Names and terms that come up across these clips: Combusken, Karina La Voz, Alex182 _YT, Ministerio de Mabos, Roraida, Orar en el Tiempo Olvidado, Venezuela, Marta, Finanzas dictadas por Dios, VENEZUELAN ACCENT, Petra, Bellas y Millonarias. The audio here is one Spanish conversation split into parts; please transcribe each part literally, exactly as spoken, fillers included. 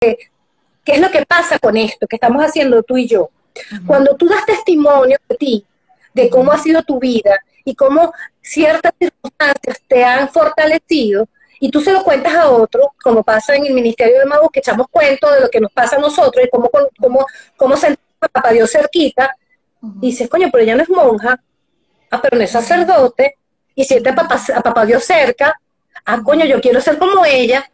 ¿Qué es lo que pasa con esto que estamos haciendo tú y yo? Uh-huh. Cuando tú das testimonio de ti, de cómo ha sido tu vida y cómo ciertas circunstancias te han fortalecido, y tú se lo cuentas a otro, como pasa en el Ministerio de Mabos, que echamos cuentos de lo que nos pasa a nosotros y cómo, cómo, cómo sentimos a Papá Dios cerquita, uh-huh. y dices, coño, pero ella no es monja, ah, pero no es sacerdote, y siente a Papá, a Papá Dios cerca, ah, coño, yo quiero ser como ella,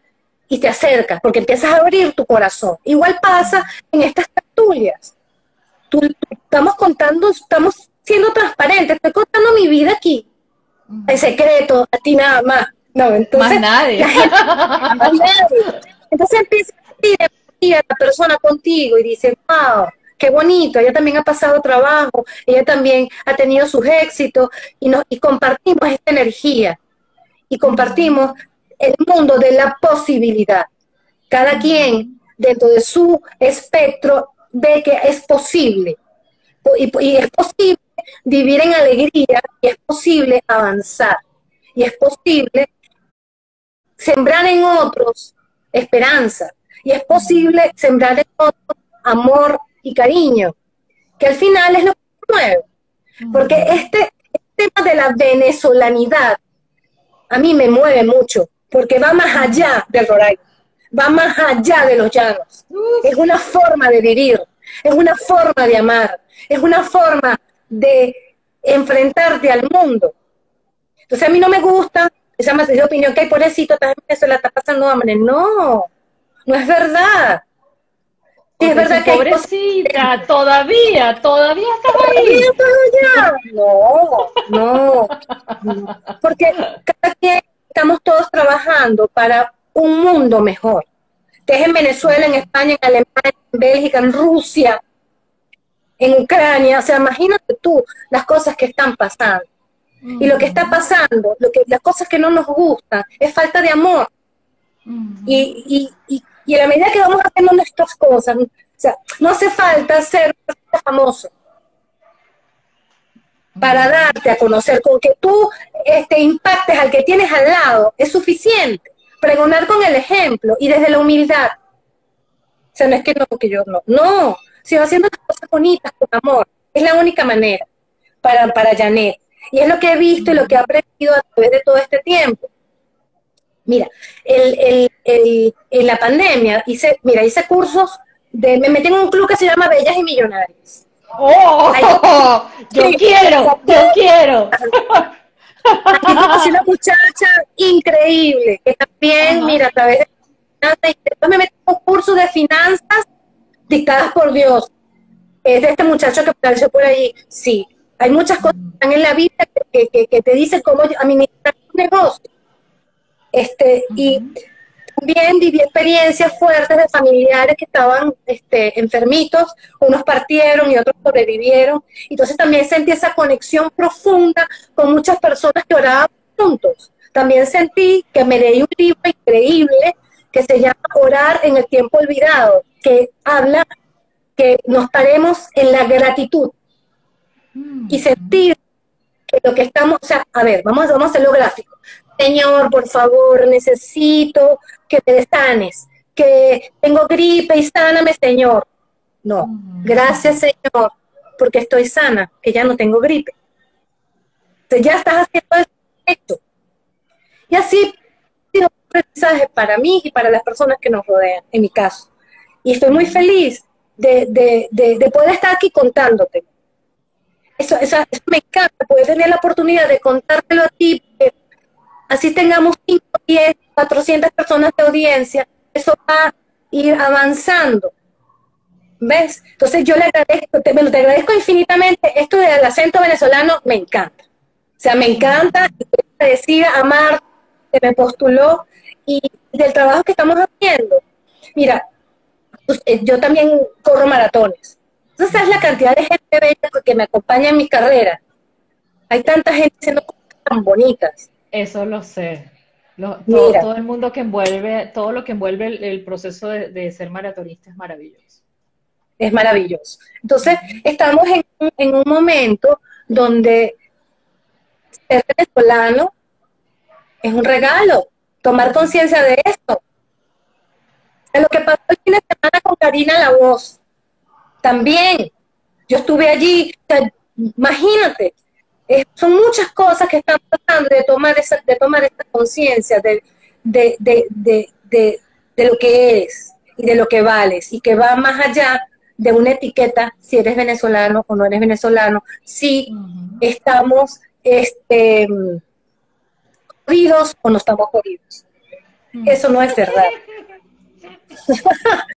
y te acercas, porque empiezas a abrir tu corazón. Igual pasa en estas tertulias. Tú, tú, estamos contando, estamos siendo transparentes, estoy contando mi vida aquí, en secreto, a ti nada más. No, entonces, más nadie. La gente, más nadie. Entonces empieza a decir a la persona contigo y dice, wow, qué bonito, ella también ha pasado trabajo, ella también ha tenido sus éxitos, y, nos, y compartimos esta energía, y compartimos el mundo de la posibilidad. Cada quien dentro de su espectro ve que es posible, y, y es posible vivir en alegría, y es posible avanzar, y es posible sembrar en otros esperanza, y es posible sembrar en otros amor y cariño, que al final es lo que mueve. Porque este, este tema de la venezolanidad a mí me mueve mucho, porque va más allá del Roraida, va más allá de los llanos. Es una forma de vivir, es una forma de amar, es una forma de enfrentarte al mundo. Entonces a mí no me gusta esa más de opinión que hay, pobrecito, estás en Venezuela, está pasando hambre. No, no es verdad. Sí, es verdad que pobrecita, hay... todavía, todavía estás ahí. Todavía, no, no, no. Porque cada quien estamos todos trabajando para un mundo mejor. Estés en Venezuela, en España, en Alemania, en Bélgica, en Rusia, en Ucrania. O sea, imagínate tú las cosas que están pasando. Mm. Y lo que está pasando, lo que, las cosas que no nos gustan, es falta de amor. Mm. Y... y, y Y a la medida que vamos haciendo nuestras cosas, o sea, no hace falta ser famoso para darte a conocer. Con que tú este, impactes al que tienes al lado es suficiente. Pregonar con el ejemplo y desde la humildad. O sea, no es que no, que yo no. No, sino haciendo las cosas bonitas con amor. Es la única manera para, para Janet. Y es lo que he visto y lo que he aprendido a través de todo este tiempo. Mira, el, el, el, en la pandemia hice, mira, hice cursos, de, me metí en un club que se llama Bellas y Millonarias. ¡Oh! Ahí, ¡yo sí, quiero! ¡Yo quiero! Aquí conocí una muchacha increíble, que también, ajá, mira, a través de finanzas, y después me metí en un curso de finanzas dictadas por Dios. Es de este muchacho que apareció por ahí. Sí, hay muchas cosas que están en la vida que, que, que te dicen cómo administrar un negocio. Este, uh-huh. Y también viví experiencias fuertes de familiares que estaban este, enfermitos, unos partieron y otros sobrevivieron, entonces también sentí esa conexión profunda con muchas personas que oraban juntos. También sentí que me leí un libro increíble que se llama Orar en el Tiempo Olvidado, que habla que nos paremos en la gratitud, uh-huh. y sentir que lo que estamos, o sea, a ver, vamos, vamos a hacerlo gráfico. Señor, por favor, necesito que me sanes, que tengo gripe y sáname, Señor. No, gracias, Señor, porque estoy sana, que ya no tengo gripe. Entonces ya estás haciendo esto. Y así, tiene un aprendizaje para mí y para las personas que nos rodean, en mi caso. Y estoy muy feliz de, de, de, de poder estar aquí contándote. Eso, eso, eso me encanta, poder tener la oportunidad de contártelo a ti, porque así tengamos cinco, diez, cuatrocientas personas de audiencia, eso va a ir avanzando. ¿Ves? Entonces yo le agradezco, te, te agradezco infinitamente, esto del acento venezolano me encanta. O sea, me encanta, estoy agradecida a Marta, que me postuló, y del trabajo que estamos haciendo. Mira, pues, yo también corro maratones. Entonces, ¿sabes la cantidad de gente bella que me acompaña en mi carrera? Hay tanta gente haciendo cosas tan bonitas. Eso lo sé. Lo, todo, todo el mundo que envuelve, todo lo que envuelve el, el proceso de, de ser maratonista es maravilloso. Es maravilloso. Entonces, estamos en, en un momento donde ser venezolano es un regalo, tomar conciencia de esto. de lo que pasó el fin de semana con Karina La Voz. También, yo estuve allí, o sea, imagínate, eh, son muchas cosas que están pasando de tomar esa, de tomar esta conciencia de, de, de, de, de, de lo que eres y de lo que vales, y que va más allá de una etiqueta, si eres venezolano o no eres venezolano, si uh-huh. estamos este, corridos o no estamos corridos. Uh-huh. Eso no es verdad.